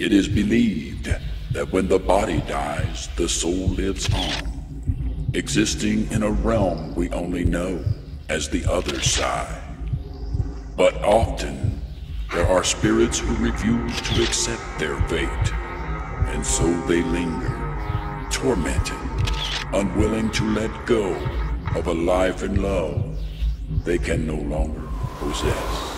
It is believed that when the body dies, the soul lives on, existing in a realm we only know as the other side. But often, there are spirits who refuse to accept their fate, and so they linger, tormented, unwilling to let go of a life and love they can no longer possess.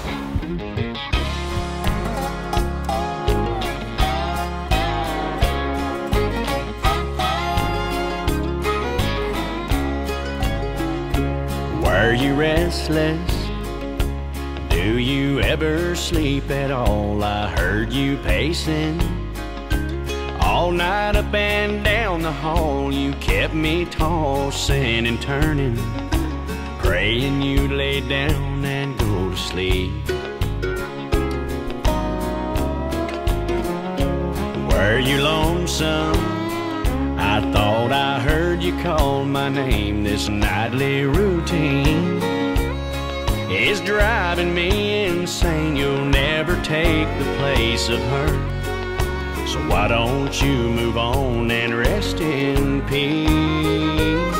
Are you restless? Do you ever sleep at all? I heard you pacing all night up and down the hall. You kept me tossing and turning, praying you'd lay down and go to sleep. Were you lonesome? I thought I heard you call my name. This nightly routine is driving me insane. You'll never take the place of her, so why don't you move on and rest in peace?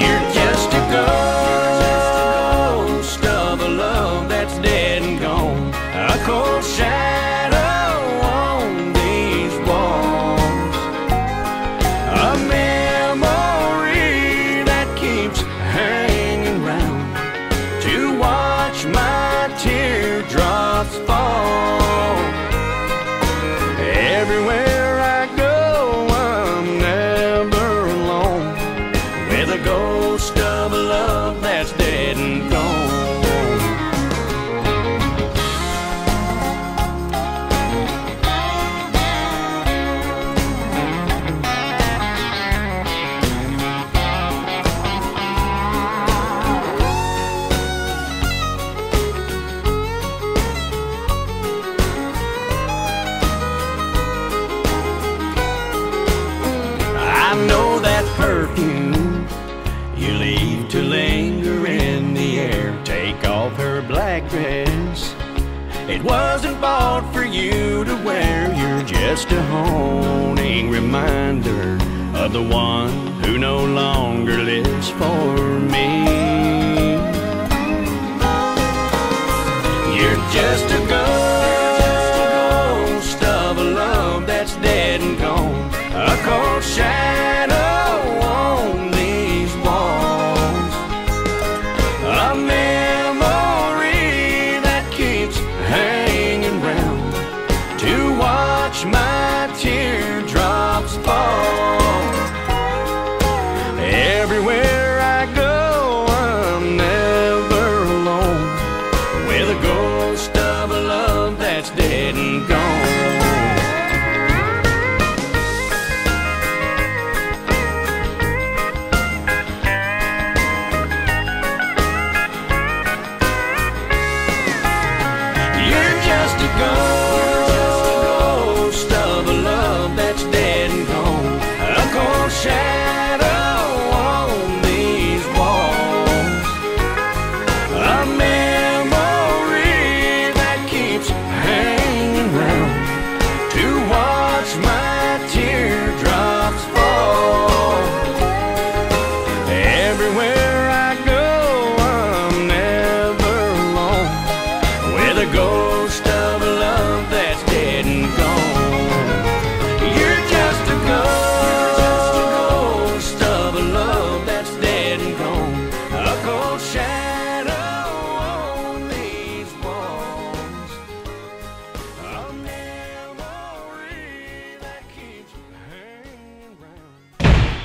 You're just a ghost of a love that's dead and gone, a cold shadow dress. It wasn't bought for you to wear. You're just a haunting reminder of the one who no longer lives for me. You're just a ghost of a love that's dead and gone, a cold shadow on these walls, a man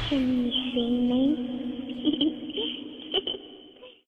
Can you see me?